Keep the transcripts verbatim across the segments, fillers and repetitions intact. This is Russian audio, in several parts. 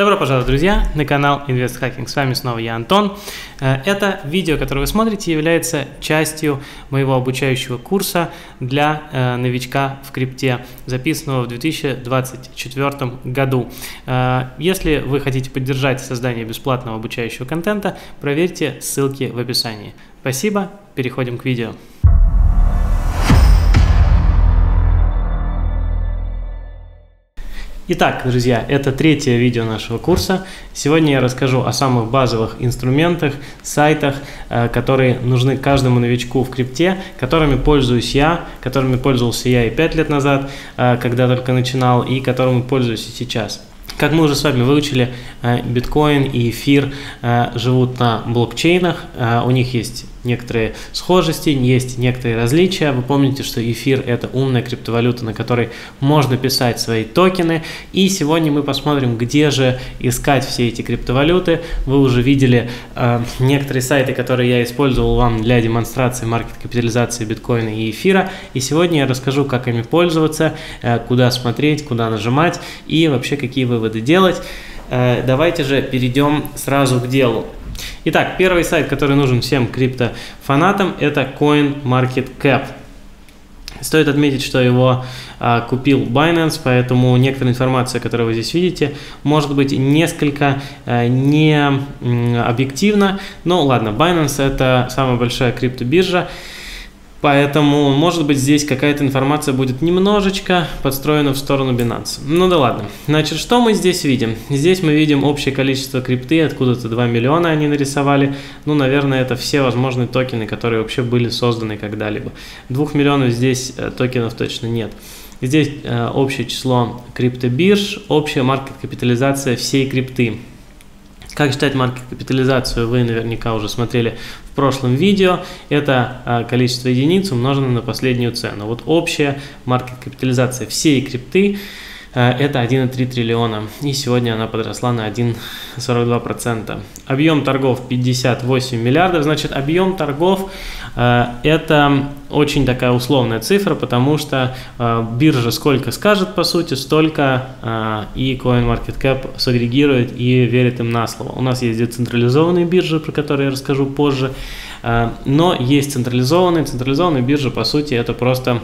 Добро пожаловать, друзья, на канал Invest Hacking. С вами снова я, Антон. Это видео, которое вы смотрите, является частью моего обучающего курса для новичка в крипте, записанного в две тысячи двадцать четвёртом году. Если вы хотите поддержать создание бесплатного обучающего контента, проверьте ссылки в описании. Спасибо, переходим к видео. Итак, друзья, это третье видео нашего курса. Сегодня я расскажу о самых базовых инструментах, сайтах, которые нужны каждому новичку в крипте, которыми пользуюсь я, которыми пользовался я и пять лет назад, когда только начинал, и которыми пользуюсь и сейчас. Как мы уже с вами выучили, биткоин и эфир живут на блокчейнах, у них есть некоторые схожести, есть некоторые различия. Вы помните, что эфир – это умная криптовалюта, на которой можно писать свои токены. И сегодня мы посмотрим, где же искать все эти криптовалюты. Вы уже видели некоторые сайты, которые я использовал вам для демонстрации маркет-капитализации биткоина и эфира. И сегодня я расскажу, как ими пользоваться, куда смотреть, куда нажимать и вообще какие выводы делать. Давайте же перейдем сразу к делу. Итак, первый сайт, который нужен всем криптофанатам, это CoinMarketCap. Стоит отметить, что его а, купил Binance, поэтому некоторая информация, которую вы здесь видите, может быть несколько а, не м, объективна. Но ладно, Binance — это самая большая криптобиржа. Поэтому, может быть, здесь какая-то информация будет немножечко подстроена в сторону Binance. Ну да ладно. Значит, что мы здесь видим? Здесь мы видим общее количество крипты, откуда-то два миллиона они нарисовали. Ну, наверное, это все возможные токены, которые вообще были созданы когда-либо. двух миллионов здесь токенов точно нет. Здесь общее число криптобирж, общая маркет-капитализация всей крипты. Как считать маркет-капитализацию, вы наверняка уже смотрели в прошлом видео. Это количество единиц умноженное на последнюю цену. Вот общая маркет-капитализация всей крипты – это один и три триллиона. И сегодня она подросла на один и сорок два процента. Объем торгов – пятьдесят восемь миллиардов. Значит, объем торгов – это очень такая условная цифра, потому что биржа сколько скажет, по сути, столько и CoinMarketCap сагрегирует и верит им на слово. У нас есть децентрализованные биржи, про которые я расскажу позже, но есть централизованные. Централизованные биржи, по сути, это просто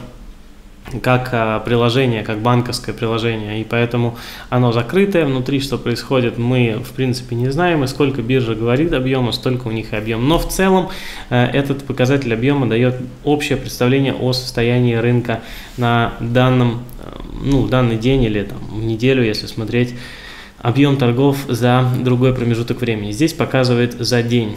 как приложение, как банковское приложение, и поэтому оно закрытое, внутри что происходит мы в принципе не знаем, и сколько биржа говорит объема, столько у них и объем, но в целом этот показатель объема дает общее представление о состоянии рынка на данном, ну, данный день или там, в неделю, если смотреть объем торгов за другой промежуток времени. Здесь показывает за день.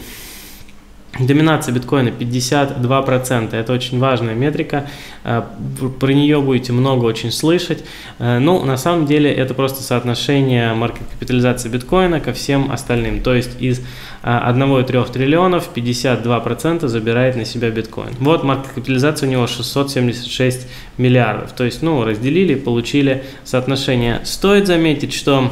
Доминация биткоина пятьдесят два процента, это очень важная метрика, про нее будете много очень слышать, но на самом деле это просто соотношение маркет-капитализации биткоина ко всем остальным, то есть из одного и трёх триллионов пятьдесят два процента забирает на себя биткоин. Вот маркет-капитализация у него шестьсот семьдесят шесть миллиардов, то есть ну, разделили и получили соотношение. Стоит заметить, что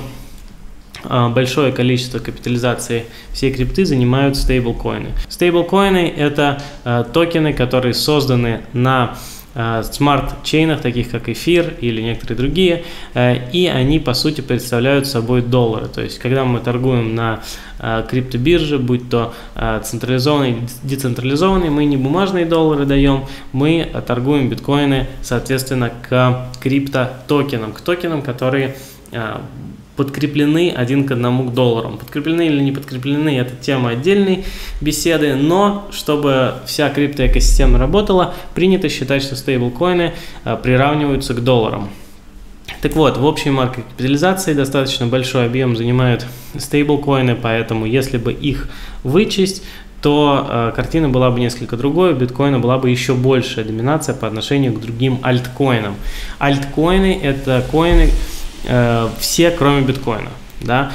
большое количество капитализации всей крипты занимают стейблкоины. Стейблкоины – это э, токены, которые созданы на э, смарт-чейнах, таких как эфир или некоторые другие, э, и они, по сути, представляют собой доллары. То есть, когда мы торгуем на э, криптобирже, будь то э, централизованные, децентрализованные, мы не бумажные доллары даем, мы торгуем биткоины, соответственно, к криптотокенам, к токенам, которые э, подкреплены один к одному к долларам. Подкреплены или не подкреплены – это тема отдельной беседы, но чтобы вся криптоэкосистема работала, принято считать, что стейблкоины приравниваются к долларам. Так вот, в общей маркет-капитализации достаточно большой объем занимают стейблкоины, поэтому если бы их вычесть, то э, картина была бы несколько другой, у биткоина была бы еще большая доминация по отношению к другим альткоинам. Альткоины – это коины, все, кроме биткоина, да?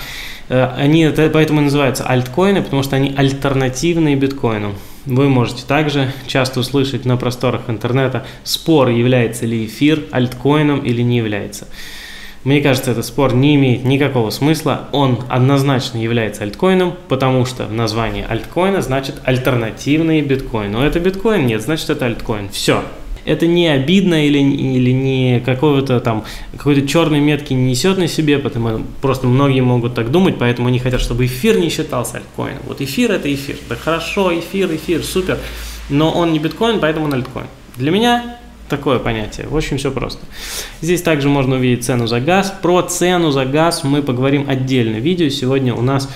Они поэтому и называются альткоины, потому что они альтернативные биткоину. Вы можете также часто услышать на просторах интернета спор, является ли эфир альткоином или не является. Мне кажется, этот спор не имеет никакого смысла, он однозначно является альткоином, потому что в названии альткоина значит альтернативные биткоины. Но это биткоин? Нет, значит это альткоин. Все. это не обидно или, или не какого-то там какой-то черной метки не несет на себе, потому просто многие могут так думать, поэтому они хотят, чтобы эфир не считался альткоином. Вот эфир — это эфир, да, хорошо, эфир, эфир, супер, но он не биткоин, поэтому он альткоин. Для меня такое понятие. В общем, все просто. Здесь также можно увидеть цену за газ. Про цену за газ мы поговорим отдельно в видео. Сегодня у нас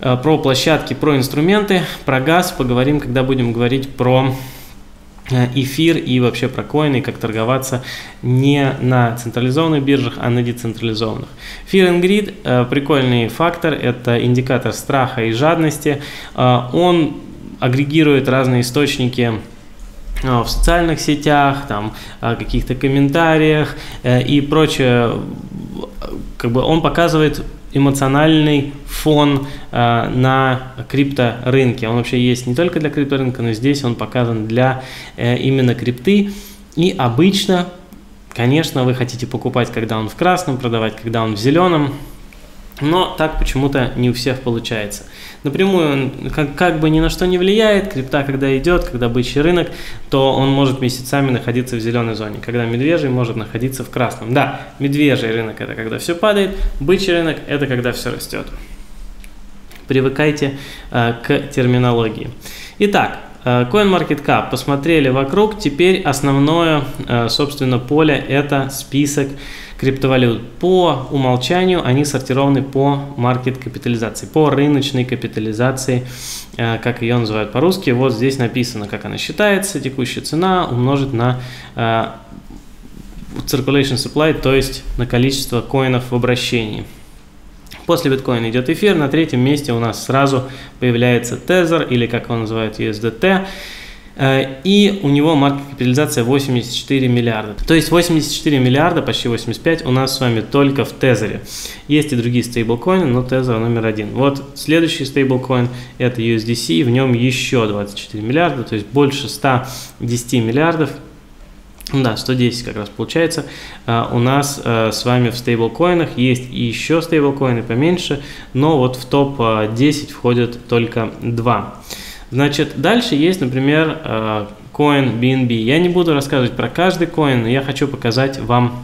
э, про площадки, про инструменты, про газ поговорим, когда будем говорить про эфир и вообще про коины, как торговаться не на централизованных биржах, а на децентрализованных. Fear and Greed э, – прикольный фактор, это индикатор страха и жадности. Э, он агрегирует разные источники в социальных сетях, там, каких-то комментариях и прочее, как бы он показывает эмоциональный фон э, на крипторынке. Он вообще есть не только для крипторынка, но здесь он показан для э, именно крипты. И обычно, конечно, вы хотите покупать, когда он в красном, продавать, когда он в зеленом. Но так почему-то не у всех получается. Напрямую он как, как бы ни на что не влияет. Крипта, когда идет, когда бычий рынок, то он может месяцами находиться в зеленой зоне. Когда медвежий, может находиться в красном. Да, медвежий рынок – это когда все падает, бычий рынок – это когда все растет. Привыкайте э, к терминологии. Итак, э, CoinMarketCap посмотрели вокруг. Теперь основное, э, собственно, поле – это список криптовалют. По умолчанию они сортированы по маркет-капитализации, по рыночной капитализации, как ее называют по-русски. Вот здесь написано, как она считается, текущая цена умножить на circulation supply, то есть на количество коинов в обращении. После биткоина идет эфир, на третьем месте у нас сразу появляется Tether, или как его называют ю эс ди ти. И у него маркет-капитализация восемьдесят четыре миллиарда. То есть восемьдесят четыре миллиарда, почти восемьдесят пять, у нас с вами только в Тезере. Есть и другие стейблкоины, но Тезер номер один. Вот следующий стейблкоин – это ю эс ди си, в нем еще двадцать четыре миллиарда, то есть больше ста десяти миллиардов. Да, сто десять как раз получается. А, у нас а, с вами в стейблкоинах есть и еще стейблкоины поменьше, но вот в топ десять входят только два. Значит, дальше есть, например, коин би эн би. Я не буду рассказывать про каждый коин, но я хочу показать вам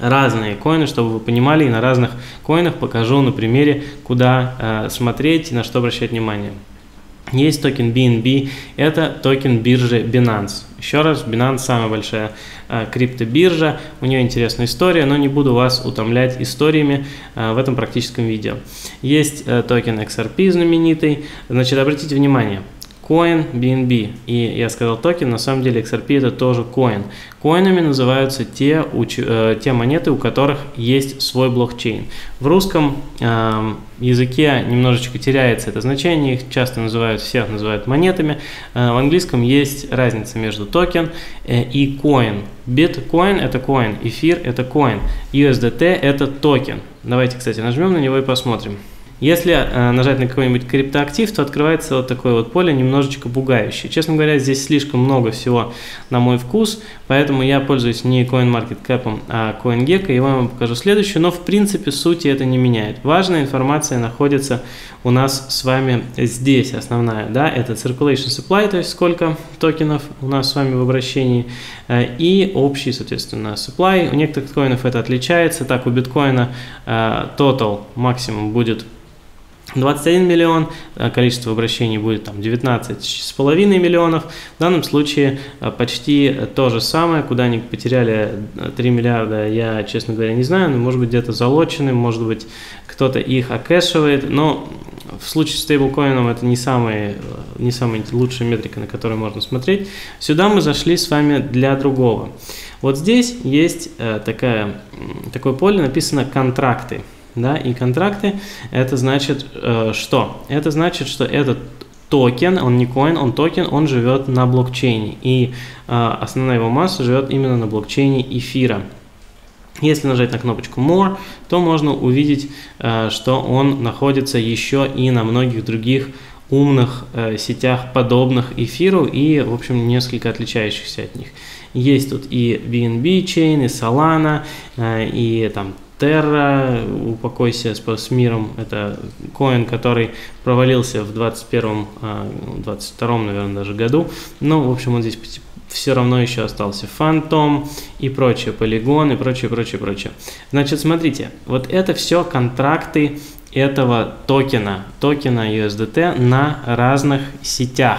разные коины, чтобы вы понимали, и на разных коинах покажу на примере, куда смотреть и на что обращать внимание. Есть токен би эн би, это токен биржи Binance. Еще раз, Binance самая большая криптобиржа, у нее интересная история, но не буду вас утомлять историями в этом практическом видео. Есть токен икс ар пи знаменитый. Значит, обратите внимание, коин би эн би, и я сказал токен, на самом деле икс ар пи это тоже коин. Коинами называются те, те монеты, у которых есть свой блокчейн. В русском э, языке немножечко теряется это значение, их часто называют, всех называют монетами. Э, в английском есть разница между токен э, и коин. Биткоин – это коин, эфир – это коин, ю эс ди ти – это токен. Давайте, кстати, нажмем на него и посмотрим. Если э, нажать на какой-нибудь криптоактив, то открывается вот такое вот поле, немножечко пугающее. Честно говоря, здесь слишком много всего на мой вкус, поэтому я пользуюсь не CoinMarketCap, а CoinGecko, его я вам покажу следующую, но в принципе сути это не меняет. Важная информация находится у нас с вами здесь, основная, да, это circulation supply, то есть сколько токенов у нас с вами в обращении, э, и общий, соответственно, supply. У некоторых коинов это отличается, так у биткоина э, total максимум будет двадцать один миллион, количество обращений будет там девятнадцать с половиной миллионов. В данном случае почти то же самое, куда они потеряли три миллиарда, я, честно говоря, не знаю, но может быть где-то залочены, может быть кто-то их окэшивает, но в случае с стейблкоином это не самая не самая лучшая метрика, на которую можно смотреть. Сюда мы зашли с вами для другого. Вот здесь есть такая, такое поле, написано «Контракты». Да, и контракты, это значит э, что? Это значит, что этот токен, он не коин, он токен, он живет на блокчейне. И э, основная его масса живет именно на блокчейне эфира. Если нажать на кнопочку More, то можно увидеть, э, что он находится еще и на многих других умных э, сетях, подобных эфиру и, в общем, несколько отличающихся от них. Есть тут и би эн би Chain, и Solana, э, и там Терра, упокойся с миром, это коин, который провалился в двадцать первом, двадцать втором, наверное, даже году. Ну, в общем, он здесь все равно еще остался Phantom и прочее, Polygon и прочее, прочее, прочее. Значит, смотрите, вот это все контракты этого токена, токена ю эс ди ти на разных сетях.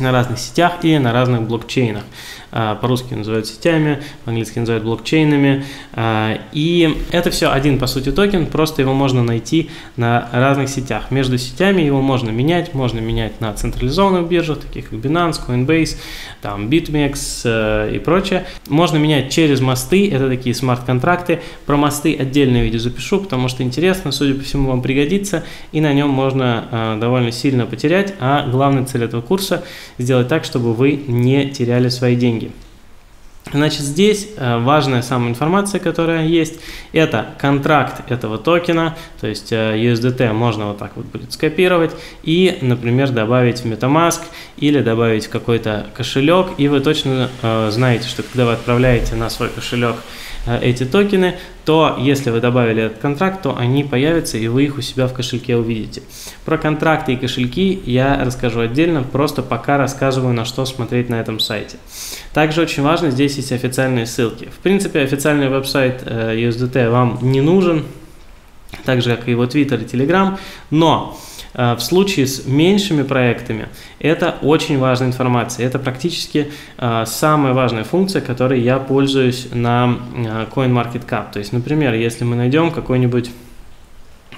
На разных сетях и на разных блокчейнах. По-русски называют сетями, по-английски называют блокчейнами. И это все один, по сути, токен, просто его можно найти на разных сетях. Между сетями его можно менять, можно менять на централизованных биржах, таких как Binance, Coinbase, там, Bittrex и прочее. Можно менять через мосты, это такие смарт-контракты. Про мосты отдельное видео запишу, потому что интересно, судя по всему, вам пригодится, и на нем можно довольно сильно потерять, а главная цель этого курса – сделать так, чтобы вы не теряли свои деньги. Значит, здесь важная самая информация, которая есть, это контракт этого токена, то есть ю эс ди ти можно вот так вот будет скопировать и, например, добавить в MetaMask или добавить в какой-то кошелек, и вы точно знаете, что когда вы отправляете на свой кошелек эти токены, то если вы добавили этот контракт, то они появятся и вы их у себя в кошельке увидите. Про контракты и кошельки я расскажу отдельно, просто пока рассказываю, на что смотреть на этом сайте. Также очень важно, здесь есть официальные ссылки. В принципе, официальный веб-сайт ю эс ди ти вам не нужен, так же как и его Twitter и Telegram, но в случае с меньшими проектами это очень важная информация. Это практически э, самая важная функция, которой я пользуюсь на э, CoinMarketCap. То есть, например, если мы найдем какой-нибудь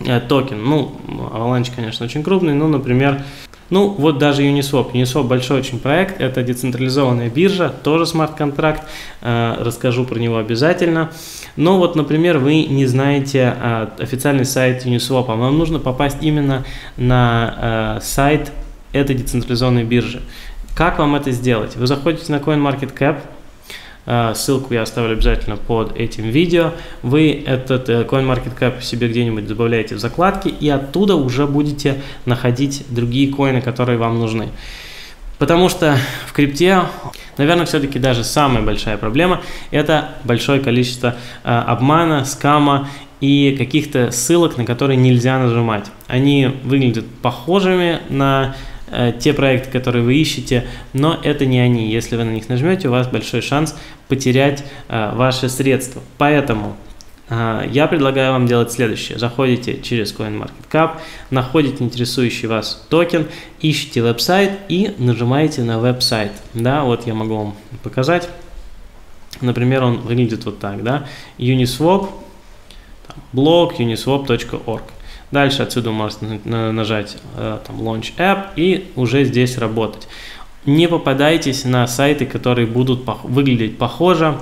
э, токен, ну, Avalanche, конечно, очень крупный, но, например, ну, вот даже Uniswap. Uniswap большой очень проект, это децентрализованная биржа, тоже смарт-контракт, э, расскажу про него обязательно. Но вот, например, вы не знаете э, официальный сайт Uniswap, вам нужно попасть именно на э, сайт этой децентрализованной биржи. Как вам это сделать? Вы заходите на CoinMarketCap, э, ссылку я оставлю обязательно под этим видео, вы этот э, CoinMarketCap себе где-нибудь добавляете в закладки и оттуда уже будете находить другие коины, которые вам нужны. Потому что в крипте, наверное, все-таки даже самая большая проблема – это большое количество э, обмана, скама и каких-то ссылок, на которые нельзя нажимать. Они выглядят похожими на э, те проекты, которые вы ищете, но это не они. Если вы на них нажмете, у вас большой шанс потерять э, ваши средства. Поэтому э, я предлагаю вам делать следующее. Заходите через CoinMarketCap, находите интересующий вас токен, ищите веб-сайт и нажимаете на веб-сайт. Да, вот я могу вам показать. Например, он выглядит вот так. Да? Uniswap, блог, uniswap точка орг. Дальше отсюда можно нажать там, Launch App и уже здесь работать. Не попадайтесь на сайты, которые будут пох- выглядеть похоже.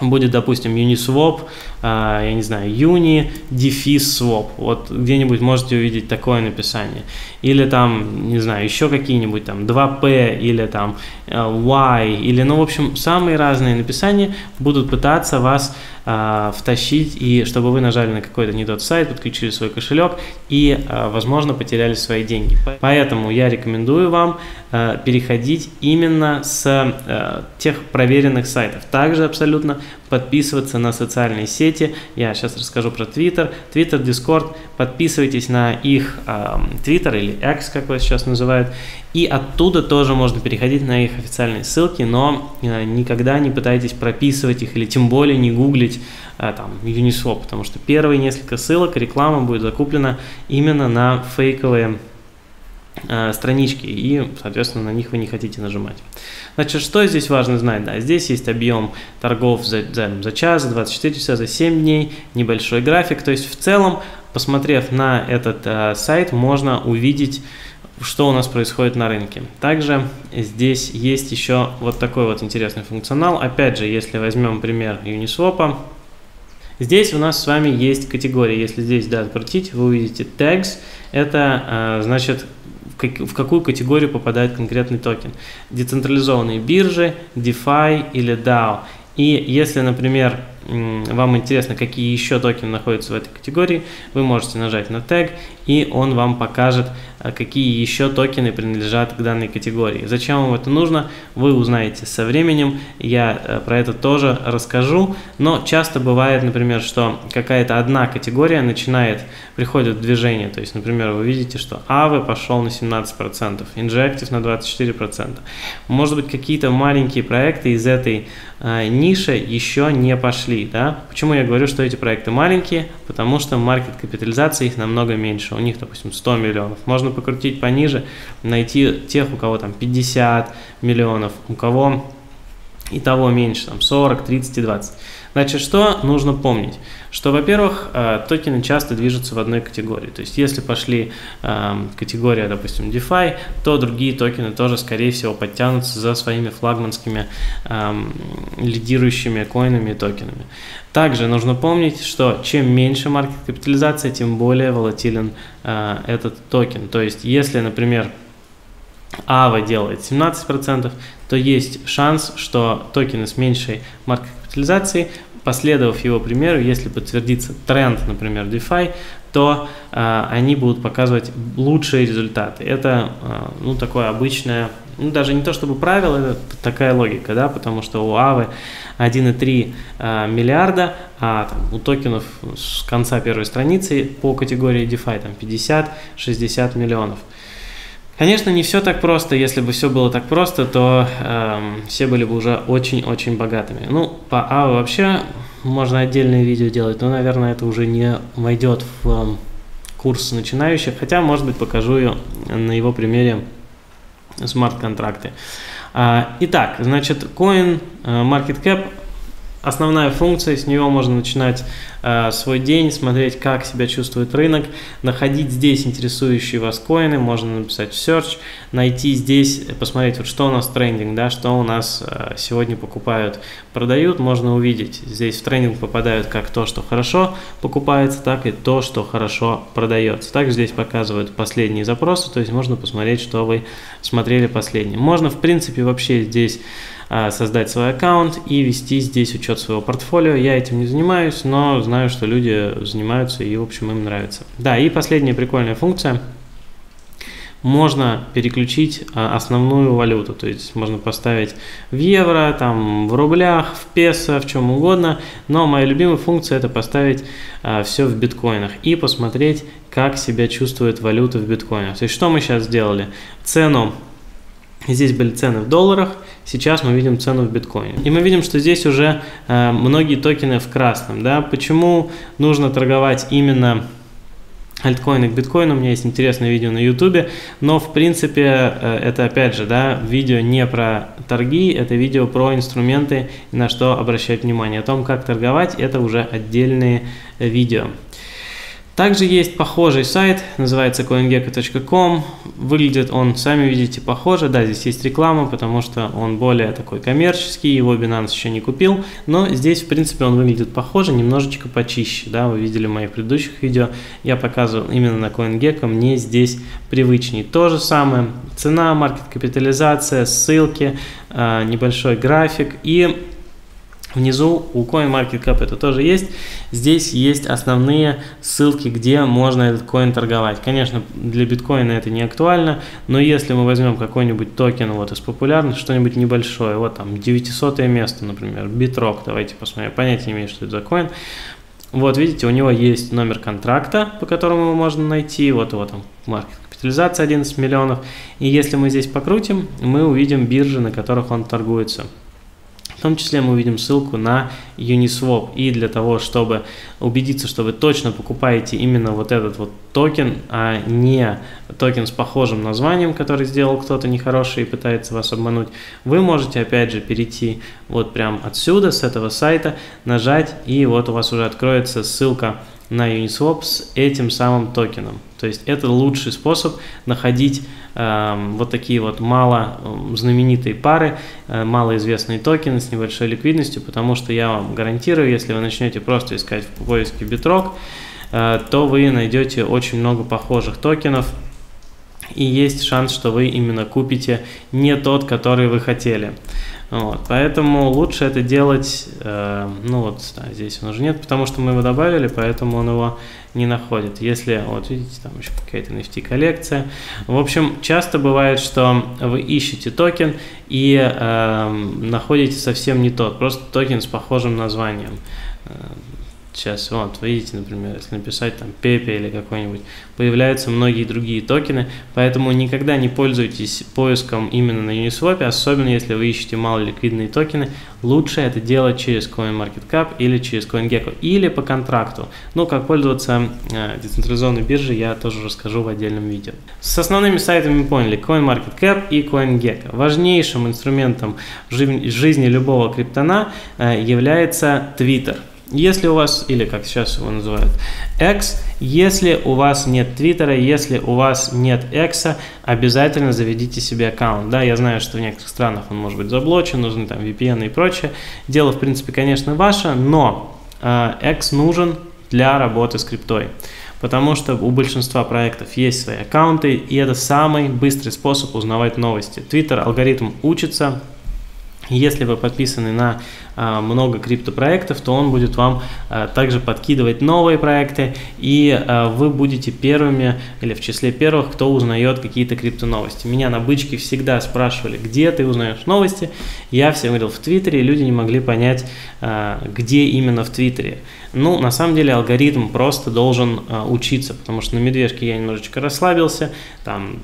Будет, допустим, Uniswap, э, я не знаю, Uni-Swap. Вот где-нибудь можете увидеть такое написание. Или там, не знаю, еще какие-нибудь там два пэ или там э, Y. Или, ну, в общем, самые разные написания будут пытаться вас э, втащить, и чтобы вы нажали на какой-то не тот сайт, подключили свой кошелек и, э, возможно, потеряли свои деньги. Поэтому я рекомендую вам э, переходить именно с э, тех проверенных сайтов. Также абсолютно подписываться на социальные сети. Я сейчас расскажу про Twitter, Twitter, Discord. Подписывайтесь на их э, Twitter или X, как его сейчас называют. И оттуда тоже можно переходить на их официальные ссылки, но э, никогда не пытайтесь прописывать их или тем более не гуглить э, там Uniswap, потому что первые несколько ссылок реклама будет закуплена именно на фейковые странички, и, соответственно, на них вы не хотите нажимать. Значит, что здесь важно знать? Да, здесь есть объем торгов за, за, за час, за двадцать четыре часа, за семь дней, небольшой график. То есть, в целом, посмотрев на этот э, сайт, можно увидеть, что у нас происходит на рынке. Также здесь есть еще вот такой вот интересный функционал. Опять же, если возьмем пример Uniswap, здесь у нас с вами есть категории. Если здесь, да, открутить, вы увидите tags. Это, э, значит, в какую категорию попадает конкретный токен. Децентрализованные биржи, DeFi или дао. И если, например, вам интересно, какие еще токены находятся в этой категории, вы можете нажать на тег, и он вам покажет, какие еще токены принадлежат к данной категории. Зачем вам это нужно, вы узнаете со временем, я про это тоже расскажу, но часто бывает, например, что какая-то одна категория начинает, приходит в движение, то есть, например, вы видите, что эй ви пошел на семнадцать процентов, Injective на двадцать четыре процента, может быть, какие-то маленькие проекты из этой э, ниши еще не пошли. Да? Почему я говорю, что эти проекты маленькие? Потому что маркет-капитализация их намного меньше. У них, допустим, сто миллионов. Можно покрутить пониже, найти тех, у кого там пятьдесят миллионов, у кого и того меньше, там сорок, тридцать и двадцать. Значит, что нужно помнить? Что, во-первых, токены часто движутся в одной категории. То есть, если пошли э, категория, допустим, DeFi, то другие токены тоже, скорее всего, подтянутся за своими флагманскими э, лидирующими коинами и токенами. Также нужно помнить, что чем меньше маркет-капитализация, тем более волатилен э, этот токен. То есть, если, например, эй ви делает семнадцать процентов, то есть шанс, что токены с меньшей маркет-капитализацией, последовав его примеру, если подтвердится тренд, например, DeFi, то э, они будут показывать лучшие результаты. Это э, ну, такое обычное, ну, даже не то чтобы правило, это такая логика, да, потому что у эй ви один и три э, миллиарда, а там, у токенов с конца первой страницы по категории DeFi там пятьдесят-шестьдесят миллионов. Конечно, не все так просто. Если бы все было так просто, то э, все были бы уже очень-очень богатыми. Ну, по эй ви вообще можно отдельное видео делать, но, наверное, это уже не войдет в э, курс начинающих, хотя, может быть, покажу ее на его примере смарт-контракты. Э, итак, значит, CoinMarketCap, основная функция, с нее можно начинать э, свой день, смотреть, как себя чувствует рынок, находить здесь интересующие вас коины, можно написать в search, найти здесь, посмотреть, вот что у нас трендинг, да, что у нас э, сегодня покупают, продают, можно увидеть. Здесь в трендинг попадают как то, что хорошо покупается, так и то, что хорошо продается. Также здесь показывают последние запросы, то есть можно посмотреть, что вы смотрели последние. Можно, в принципе, вообще здесь создать свой аккаунт и вести здесь учет своего портфолио. Я этим не занимаюсь, но знаю, что люди занимаются и, в общем, им нравится. Да, и последняя прикольная функция. Можно переключить основную валюту, то есть можно поставить в евро, там, в рублях, в песо, в чем угодно, но моя любимая функция – это поставить а, все в биткоинах и посмотреть, как себя чувствует валюта в биткоинах. То есть что мы сейчас сделали? Цену. Здесь были цены в долларах, сейчас мы видим цену в биткоине. И мы видим, что здесь уже э, многие токены в красном. Да? Почему нужно торговать именно альткоины к биткоину? У меня есть интересное видео на ютубе, но в принципе э, это опять же, да, видео не про торги, это видео про инструменты, на что обращать внимание. О том, как торговать, это уже отдельные видео. Также есть похожий сайт, называется coingecko точка ком, выглядит он, сами видите, похоже, да, здесь есть реклама, потому что он более такой коммерческий, его Binance еще не купил, но здесь, в принципе, он выглядит похоже, немножечко почище, да, вы видели в моих предыдущих видео, я показывал именно на CoinGecko, мне здесь привычнее. То же самое, цена, маркет-капитализация, ссылки, небольшой график и... Внизу у CoinMarketCap это тоже есть. Здесь есть основные ссылки, где можно этот коин торговать. Конечно, для биткоина это не актуально, но если мы возьмем какой-нибудь токен вот из популярных, что-нибудь небольшое, вот там девятисотое место, например, BitRock, давайте посмотрим, понятия не имею, что это за коин. Вот видите, у него есть номер контракта, по которому его можно найти, вот его там маркет. Капитализация одиннадцать миллионов. И если мы здесь покрутим, мы увидим биржи, на которых он торгуется. В том числе мы увидим ссылку на Uniswap, и для того, чтобы убедиться, что вы точно покупаете именно вот этот вот токен, а не токен с похожим названием, который сделал кто-то нехороший и пытается вас обмануть, вы можете опять же перейти вот прям отсюда, с этого сайта, нажать, и вот у вас уже откроется ссылка на Uniswap с этим самым токеном. То есть это лучший способ находить э, вот такие вот мало знаменитые пары, э, малоизвестные токены с небольшой ликвидностью, потому что я вам гарантирую, если вы начнете просто искать в поиске BitRock, э, то вы найдете очень много похожих токенов. и есть шанс, что вы именно купите не тот, который вы хотели. Вот, поэтому лучше это делать, э, ну вот да, здесь он уже нет, потому что мы его добавили, поэтому он его не находит. Если, вот видите, там еще какая-то эн эф ти-коллекция. В общем, часто бывает, что вы ищете токен и э, находите совсем не тот, просто токен с похожим названием. Сейчас, вот, вы видите, например, если написать там Pepe или какой-нибудь, появляются многие другие токены, поэтому никогда не пользуйтесь поиском именно на Uniswap, особенно если вы ищете малоликвидные токены, лучше это делать через CoinMarketCap или через CoinGecko, или по контракту. Ну, как пользоваться э, децентрализованной биржей, я тоже расскажу в отдельном видео. С основными сайтами мы поняли CoinMarketCap и CoinGecko. Важнейшим инструментом жи- жизни любого криптона э, является Twitter. Если у вас, или как сейчас его называют, X, если у вас нет Твиттера, если у вас нет X, обязательно заведите себе аккаунт. Да, я знаю, что в некоторых странах он может быть заблочен, нужны там ви пи эн и прочее. Дело, в принципе, конечно, ваше, но э, X нужен для работы с криптой. Потому что у большинства проектов есть свои аккаунты, и это самый быстрый способ узнавать новости. Твиттер, алгоритм учится. Если вы подписаны на а, много криптопроектов, то он будет вам а, также подкидывать новые проекты, и а, вы будете первыми или в числе первых, кто узнает какие-то криптоновости. Меня на бычке всегда спрашивали, где ты узнаешь новости. Я всем говорил в Твиттере, и люди не могли понять, а, где именно в Твиттере. Ну, на самом деле алгоритм просто должен а, учиться, потому что на медвежке я немножечко расслабился, там,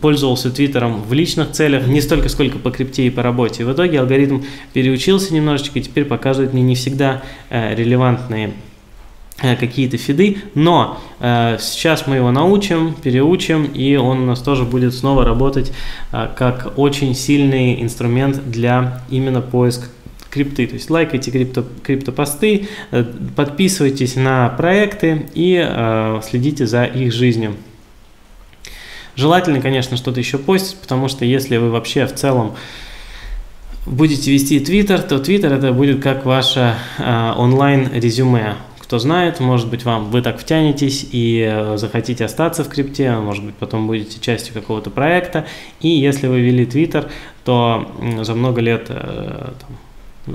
пользовался Твиттером в личных целях, не столько, сколько по крипте и по работе. В итоге алгоритм переучился немножечко и теперь показывает мне не всегда э, релевантные э, какие-то фиды, но э, сейчас мы его научим, переучим, и он у нас тоже будет снова работать э, как очень сильный инструмент для именно поиска крипты. То есть лайкайте крипто, криптопосты, э, подписывайтесь на проекты и э, следите за их жизнью. Желательно, конечно, что-то еще постить, потому что если вы вообще в целом будете вести Twitter, то Twitter это будет как ваше э, онлайн-резюме. Кто знает, может быть, вам вы так втянетесь и э, захотите остаться в крипте, может быть, потом будете частью какого-то проекта. И если вы вели Twitter, то э, за много лет э, там,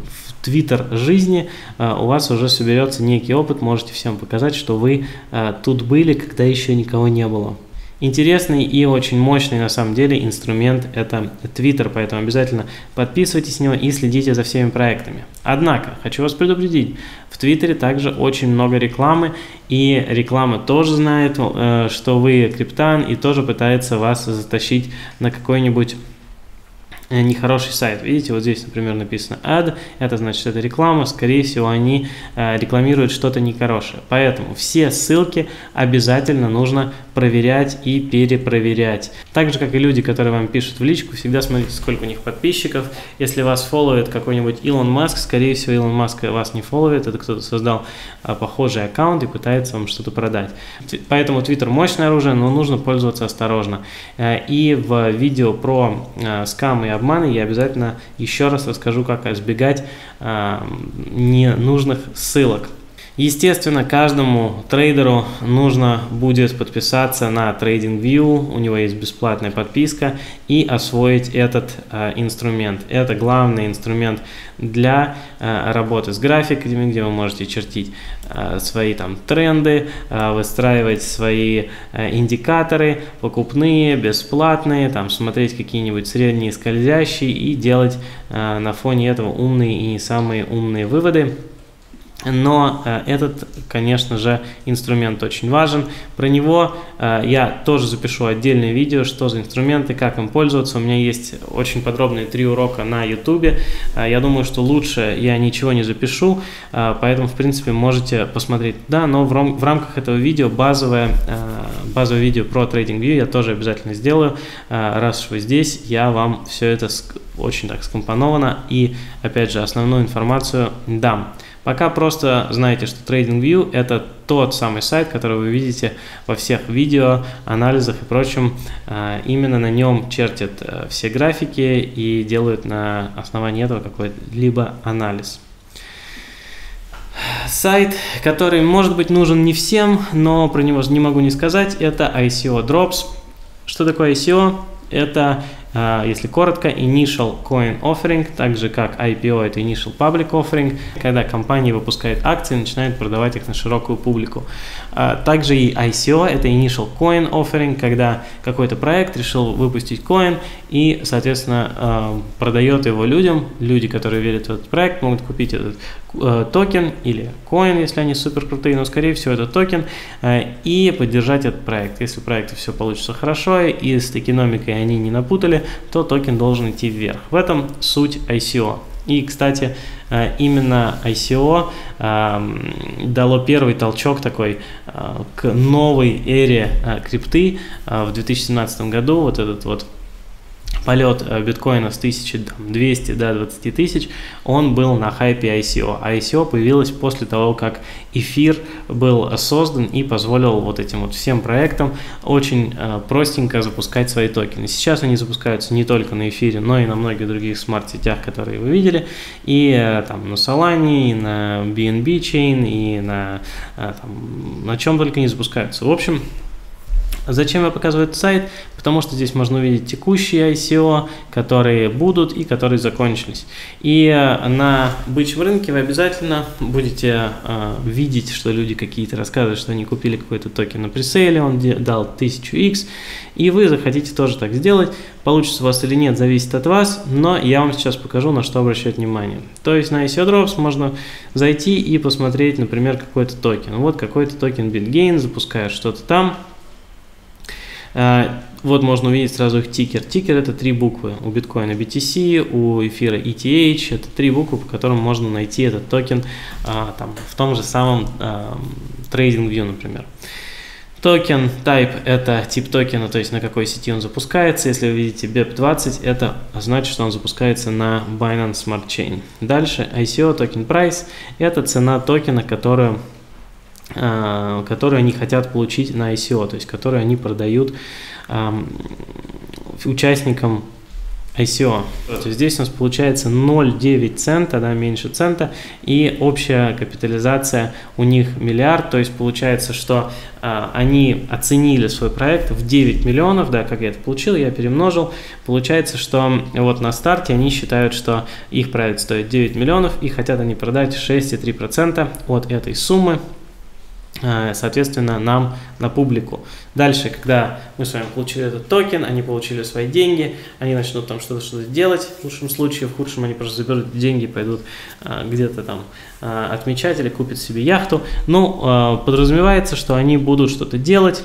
в Twitter жизни э, у вас уже соберется некий опыт, можете всем показать, что вы э, тут были, когда еще никого не было. Интересный и очень мощный на самом деле инструмент это Twitter, поэтому обязательно подписывайтесь на него и следите за всеми проектами. Однако, хочу вас предупредить, в Твиттере также очень много рекламы, и реклама тоже знает, что вы криптан, и тоже пытается вас затащить на какой-нибудь нехороший сайт. Видите, вот здесь, например, написано ad, это значит, это реклама, скорее всего, они э, рекламируют что-то нехорошее. Поэтому все ссылки обязательно нужно проверять и перепроверять. Так же, как и люди, которые вам пишут в личку, всегда смотрите, сколько у них подписчиков. Если вас фолловит какой-нибудь Илон Маск, скорее всего, Илон Маск вас не фолловит, это кто-то создал э, похожий аккаунт и пытается вам что-то продать. Поэтому Twitter мощное оружие, но нужно пользоваться осторожно. Э, и в видео про э, скамы и обманы, я обязательно еще раз расскажу, как избегать э, ненужных ссылок. Естественно, каждому трейдеру нужно будет подписаться на TradingView, у него есть бесплатная подписка, и освоить этот э, инструмент. Это главный инструмент для э, работы с графиками, где вы можете чертить э, свои там тренды, э, выстраивать свои э, индикаторы, покупные, бесплатные, там смотреть какие-нибудь средние скользящие и делать э, на фоне этого умные и не самые умные выводы. Но э, этот, конечно же, инструмент очень важен. Про него э, я тоже запишу отдельное видео, что за инструменты, как им пользоваться. У меня есть очень подробные три урока на YouTube. Э, я думаю, что лучше я ничего не запишу, э, поэтому, в принципе, можете посмотреть туда. Но в, ром в рамках этого видео базовое, э, базовое видео про TradingView я тоже обязательно сделаю. Э, раз уж вы здесь, я вам все это очень так скомпоновано и, опять же, основную информацию дам. Пока просто знаете, что TradingView – это тот самый сайт, который вы видите во всех видео, анализах и прочем. Именно на нем чертят все графики и делают на основании этого какой-либо анализ. Сайт, который, может быть, нужен не всем, но про него не могу не сказать, это ай си о Drops. Что такое ай си о? Это, если коротко, Initial Coin Offering, так же как ай пи о это Initial Public Offering, когда компания выпускает акции и начинает продавать их на широкую публику. Также и ай си о это Initial Coin Offering, когда какой-то проект решил выпустить коин и, соответственно, продает его людям. Люди, которые верят в этот проект, могут купить этот токен или коин, если они супер крутые, но скорее всего это токен, и поддержать этот проект. Если у проекта все получится хорошо и с токеномикой они не напутали, то токен должен идти вверх. В этом суть ай си о. И, кстати, именно ай си о дало первый толчок такой к новой эре крипты в две тысячи семнадцатом году. Вот этот вот полет биткоина с тысячи двухсот до двадцати тысяч, он был на хайпе ай си о. ай си о появилось после того, как эфир был создан и позволил вот этим вот всем проектам очень простенько запускать свои токены. Сейчас они запускаются не только на эфире, но и на многих других смарт-сетях, которые вы видели, и там на Solana, и на би эн би Chain, и на, там, на чем только не запускаются. В общем, зачем я показываю этот сайт? Потому что здесь можно увидеть текущие ай си о, которые будут и которые закончились. И на бычьем рынке вы обязательно будете э, видеть, что люди какие-то рассказывают, что они купили какой-то токен на пресейле, он дал тысячу икс, и вы захотите тоже так сделать. Получится у вас или нет, зависит от вас, но я вам сейчас покажу, на что обращать внимание. То есть на ай си о Drops можно зайти и посмотреть, например, какой-то токен. Вот какой-то токен BitGain, запускает что-то там. Вот можно увидеть сразу их тикер. Тикер – это три буквы. У биткоина би ти си, у эфира и ти эйч – это три буквы, по которым можно найти этот токен а, там, в том же самом а, TradingView, например. Токен type – это тип токена, то есть на какой сети он запускается. Если вы видите би и пи двадцать, это значит, что он запускается на Binance Smart Chain. Дальше ай си о токен price – это цена токена, которую которые они хотят получить на ай си о, то есть которые они продают э, участникам ай си о. Вот, здесь у нас получается ноль целых девять цента, да, меньше цента, и общая капитализация у них миллиард, то есть получается, что э, они оценили свой проект в девять миллионов, да, как я это получил, я перемножил, получается, что вот на старте они считают, что их проект стоит девять миллионов, и хотят они продать шесть целых три десятых процента от этой суммы, соответственно, нам на публику. Дальше, когда мы с вами получили этот токен, они получили свои деньги, они начнут там что-то что-то делать, в лучшем случае, в худшем они просто заберут деньги, пойдут а, где-то там а, отмечать или купят себе яхту. Ну, а, подразумевается, что они будут что-то делать,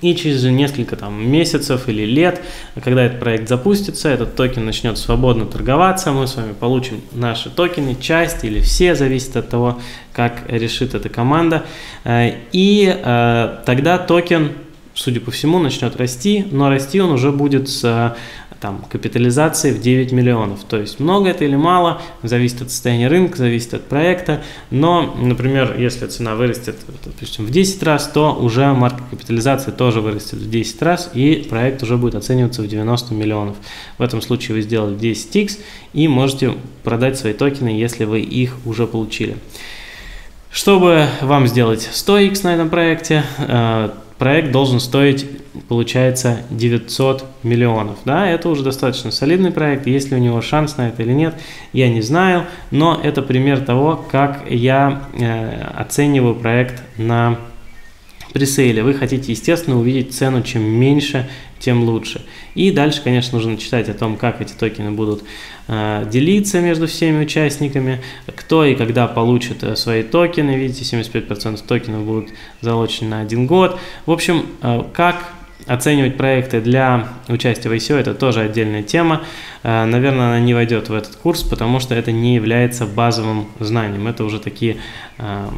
и через несколько там месяцев или лет, когда этот проект запустится, этот токен начнет свободно торговаться, мы с вами получим наши токены, часть или все, зависит от того, как решит эта команда, и тогда токен, судя по всему, начнет расти, но расти он уже будет с там, капитализацией в девять миллионов. То есть много это или мало, зависит от состояния рынка, зависит от проекта, но, например, если цена вырастет, допустим, в десять раз, то уже маркет капитализация тоже вырастет в десять раз, и проект уже будет оцениваться в девяносто миллионов. В этом случае вы сделали десять икс и можете продать свои токены, если вы их уже получили. Чтобы вам сделать сто икс на этом проекте, проект должен стоить, получается, девятьсот миллионов. Да, это уже достаточно солидный проект. Если у него шанс на это или нет, я не знаю. Но это пример того, как я э, оцениваю проект на пресейле. Вы хотите, естественно, увидеть цену. Чем меньше, тем лучше. И дальше, конечно, нужно читать о том, как эти токены будут э, делиться между всеми участниками, кто и когда получит э, свои токены. Видите, семьдесят пять процентов токенов будут залочены на один год. В общем, э, как оценивать проекты для участия в ай си о – это тоже отдельная тема. Э, наверное, она не войдет в этот курс, потому что это не является базовым знанием. Это уже такие э,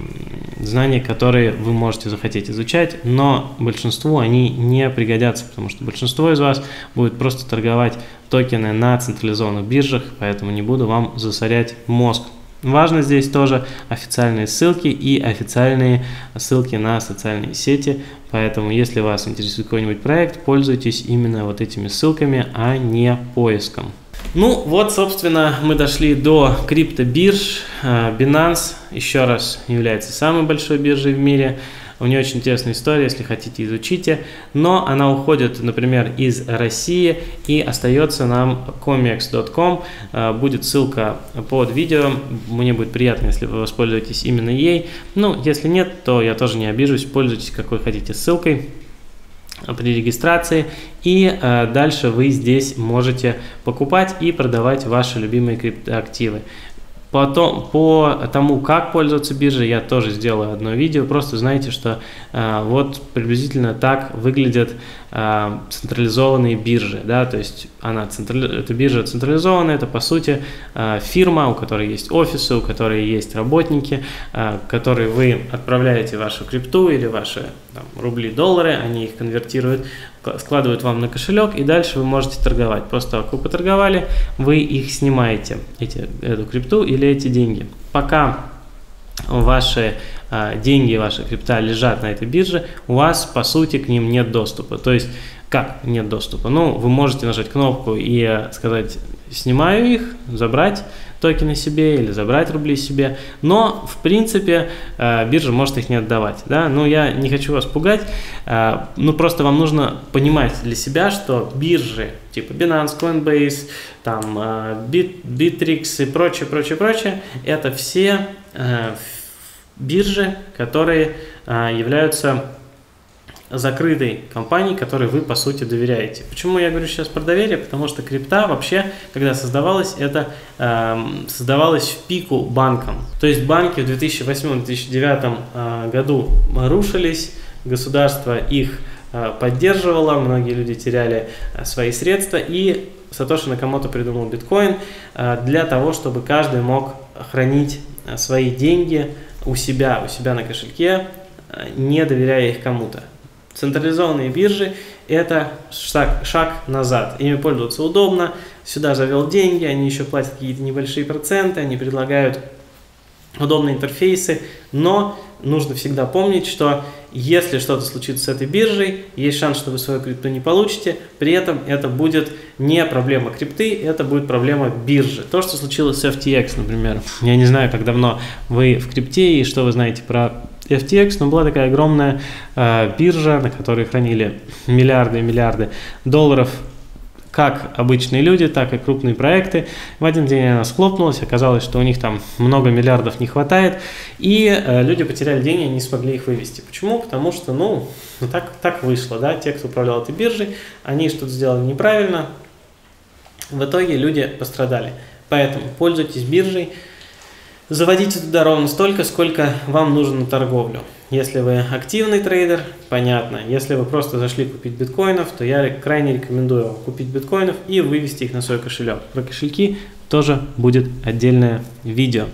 знания, которые вы можете захотеть изучать, но большинству они не пригодятся, потому что большинство из вас будет просто торговать токены на централизованных биржах, поэтому не буду вам засорять мозг. Важно здесь тоже официальные ссылки и официальные ссылки на социальные сети, поэтому если вас интересует какой-нибудь проект, пользуйтесь именно вот этими ссылками, а не поиском. Ну вот, собственно, мы дошли до криптобирж. Binance еще раз является самой большой биржей в мире. У нее очень интересная история, если хотите, изучите. Но она уходит, например, из России, и остается нам коммекс точка ком. Будет ссылка под видео. Мне будет приятно, если вы воспользуетесь именно ей. Ну, если нет, то я тоже не обижусь. Пользуйтесь какой хотите ссылкой при регистрации, и э, дальше вы здесь можете покупать и продавать ваши любимые криптоактивы. Потом, по тому, как пользоваться биржей, я тоже сделаю одно видео. Просто знаете, что э, вот приблизительно так выглядят э, централизованные биржи. Да? То есть она централи... эта биржа централизованная, это по сути э, фирма, у которой есть офисы, у которой есть работники, э, которые вы отправляете вашу крипту или ваши там, рубли, доллары, они их конвертируют, складывают вам на кошелек, и дальше вы можете торговать. После того, как вы поторговали, вы их снимаете, эти, эту крипту или эти деньги. Пока ваши э, деньги, ваша крипта лежат на этой бирже, у вас, по сути, к ним нет доступа. То есть, как нет доступа? Ну, вы можете нажать кнопку и сказать «снимаю их», забрать токены себе или забрать рубли себе, но, в принципе, биржа может их не отдавать. Да? Ну, я не хочу вас пугать, ну, просто вам нужно понимать для себя, что биржи типа Binance, Coinbase, там, Bittrex и прочее, прочее, прочее, это все биржи, которые являются закрытой компании, которой вы по сути доверяете. Почему я говорю сейчас про доверие? Потому что крипта вообще, когда создавалась, это э, создавалась в пику банкам. То есть банки в две тысячи восьмом — две тысячи девятом э, году рушились, государство их э, поддерживало, многие люди теряли э, свои средства, и Сатоши Накамото придумал биткоин э, для того, чтобы каждый мог хранить э, свои деньги у себя, у себя на кошельке, э, не доверяя их кому-то. Централизованные биржи – это шаг, шаг назад. Ими пользоваться удобно. Сюда завел деньги, они еще платят какие-то небольшие проценты, они предлагают удобные интерфейсы. Но нужно всегда помнить, что если что-то случится с этой биржей, есть шанс, что вы свою крипту не получите. При этом это будет не проблема крипты, это будет проблема биржи. То, что случилось с эф ти экс, например. Я не знаю, как давно вы в крипте и что вы знаете про эф ти экс, но была такая огромная э, биржа, на которой хранили миллиарды и миллиарды долларов как обычные люди, так и крупные проекты. В один день она схлопнулась, оказалось, что у них там много миллиардов не хватает, и э, люди потеряли деньги и не смогли их вывести. Почему? Потому что, ну, так, так вышло, да, те, кто управлял этой биржей, они что-то сделали неправильно, в итоге люди пострадали. Поэтому пользуйтесь биржей. Заводите туда ровно столько, сколько вам нужно на торговлю. Если вы активный трейдер, понятно. Если вы просто зашли купить биткоинов, то я крайне рекомендую вам купить биткоинов и вывести их на свой кошелек. Про кошельки тоже будет отдельное видео.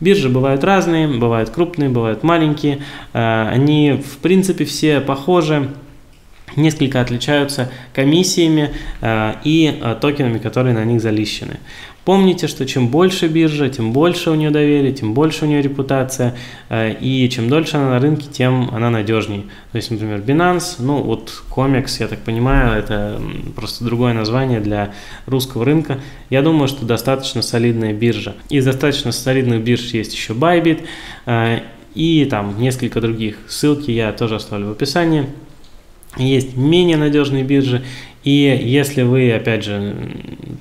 Биржи бывают разные, бывают крупные, бывают маленькие. Они, в принципе, все похожи. Несколько отличаются комиссиями э, и э, токенами, которые на них залищены. Помните, что чем больше биржа, тем больше у нее доверие, тем больше у нее репутация, э, и чем дольше она на рынке, тем она надежнее. То есть, например, Binance, ну вот Commex, я так понимаю, это просто другое название для русского рынка. Я думаю, что достаточно солидная биржа. Из достаточно солидных бирж есть еще Bybit э, и там несколько других. Ссылки я тоже оставлю в описании. Есть менее надежные биржи, и если вы, опять же,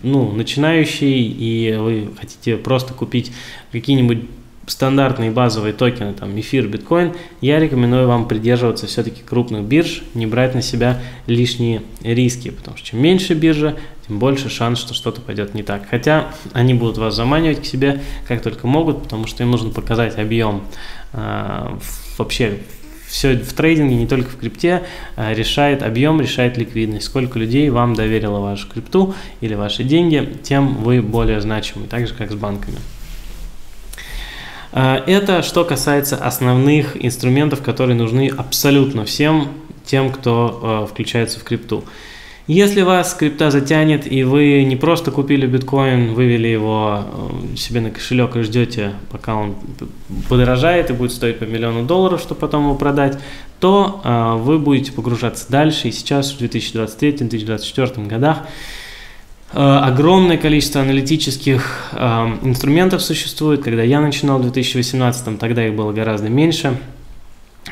ну, начинающий, и вы хотите просто купить какие-нибудь стандартные базовые токены, там, эфир, биткоин, я рекомендую вам придерживаться все-таки крупных бирж, не брать на себя лишние риски, потому что чем меньше биржа, тем больше шанс, что что-то пойдет не так. Хотя они будут вас заманивать к себе как только могут, потому что им нужно показать объем э, вообще. Все в трейдинге, не только в крипте, решает объем, решает ликвидность. Сколько людей вам доверило вашу крипту или ваши деньги, тем вы более значимы, так же, как с банками. Это что касается основных инструментов, которые нужны абсолютно всем тем, кто включается в крипту. Если вас крипта затянет, и вы не просто купили биткоин, вывели его себе на кошелек и ждете, пока он подорожает и будет стоить по миллиону долларов, чтобы потом его продать, то э, вы будете погружаться дальше. И сейчас в две тысячи двадцать третьем — две тысячи двадцать четвёртом годах э, огромное количество аналитических э, инструментов существует. Когда я начинал в две тысячи восемнадцатом, тогда их было гораздо меньше.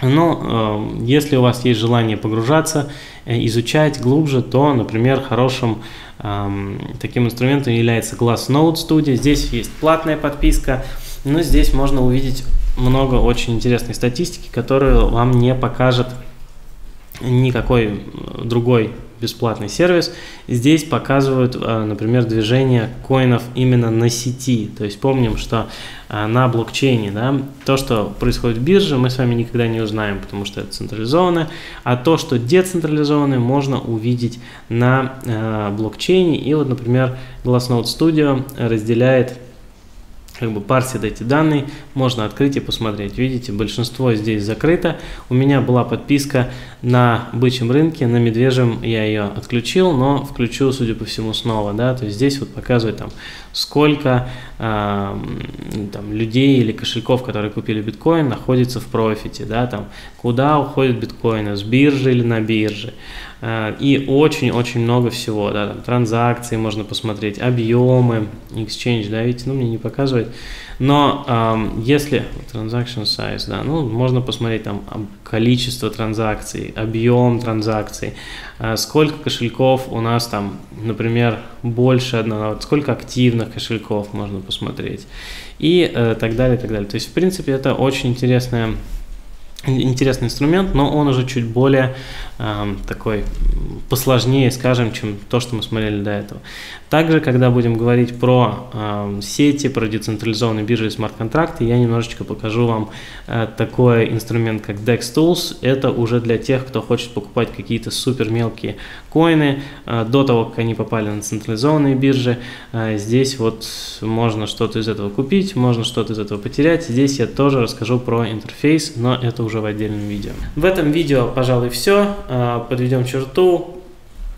Но э, если у вас есть желание погружаться, э, изучать глубже, то, например, хорошим э, таким инструментом является Glassnode Studio. Здесь есть платная подписка, но здесь можно увидеть много очень интересной статистики, которую вам не покажет никакой другой бесплатный сервис. Здесь показывают, например, движение коинов именно на сети. То есть помним, что на блокчейне, да, то, что происходит в бирже, мы с вами никогда не узнаем, потому что это централизованное. А то, что децентрализованное, можно увидеть на э, блокчейне. И вот, например, Glassnode Studio разделяет, как бы парсит эти данные, можно открыть и посмотреть. Видите, большинство здесь закрыто. У меня была подписка на бычьем рынке, на медвежьем я ее отключил, но включу, судя по всему, снова. Да? То есть здесь вот показывает, там, сколько э, там, людей или кошельков, которые купили биткоин, находится в профите, да? Там, куда уходят биткоины, с биржи или на бирже. Э, и очень-очень много всего. Да? Там, транзакции можно посмотреть, объемы, exchange, да, видите, ну, мне не показывает. Но э, если transaction size, да, ну, можно посмотреть там количество транзакций, объем транзакций, э, сколько кошельков у нас там, например, больше одного, сколько активных кошельков можно посмотреть и э, так далее, так далее. То есть, в принципе, это очень интересная интересный инструмент, но он уже чуть более э, такой посложнее, скажем, чем то, что мы смотрели до этого. Также, когда будем говорить про э, сети, про децентрализованные биржи и смарт-контракты, я немножечко покажу вам э, такой инструмент, как DexTools. Это уже для тех, кто хочет покупать какие-то супер мелкие коины э, до того, как они попали на централизованные биржи. Э, здесь вот можно что-то из этого купить, можно что-то из этого потерять. Здесь я тоже расскажу про интерфейс, но это уже уже в отдельном видео. В этом видео, пожалуй, все. Подведем черту.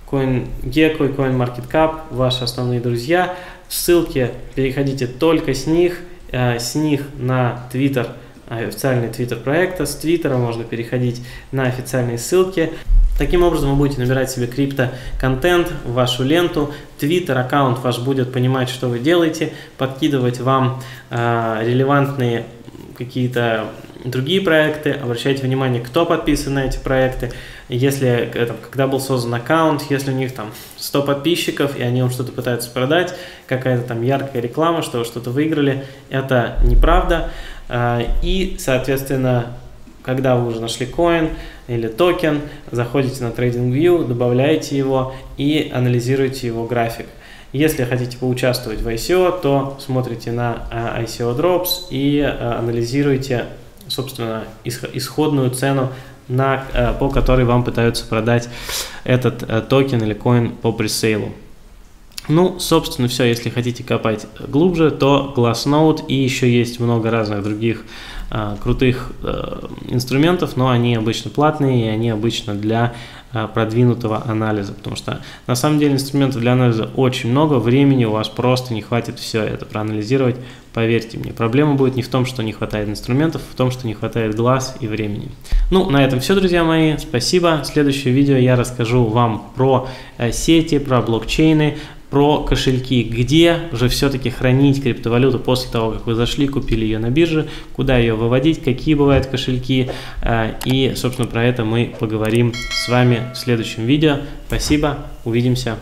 CoinGecko и CoinMarketCap – ваши основные друзья. Ссылки переходите только с них. С них на Twitter, официальный Twitter проекта. С Twitter можно переходить на официальные ссылки. Таким образом вы будете набирать себе крипто-контент в вашу ленту. Twitter-аккаунт ваш будет понимать, что вы делаете, подкидывать вам релевантные какие-то другие проекты, обращайте внимание, кто подписан на эти проекты, если, там, когда был создан аккаунт, если у них там сто подписчиков, и они вам что-то пытаются продать, какая-то там яркая реклама, что вы что-то выиграли, это неправда. И, соответственно, когда вы уже нашли коин или токен, заходите на TradingView, добавляете его и анализируете его график. Если хотите поучаствовать в ай си о, то смотрите на ай си о Drops и анализируете, собственно, исходную цену, на, по которой вам пытаются продать этот токен или коин по пресейлу. Ну, собственно, все. Если хотите копать глубже, то Glassnode, и еще есть много разных других э, крутых э, инструментов, но они обычно платные, и они обычно для э, продвинутого анализа, потому что на самом деле инструментов для анализа очень много, времени у вас просто не хватит все это проанализировать, поверьте мне. Проблема будет не в том, что не хватает инструментов, а в том, что не хватает глаз и времени. Ну, на этом все, друзья мои. Спасибо. В следующем видео я расскажу вам про э, сети, про блокчейны, про кошельки, где же все-таки хранить криптовалюту после того, как вы зашли, купили ее на бирже, куда ее выводить, какие бывают кошельки. И, собственно, про это мы поговорим с вами в следующем видео. Спасибо, увидимся.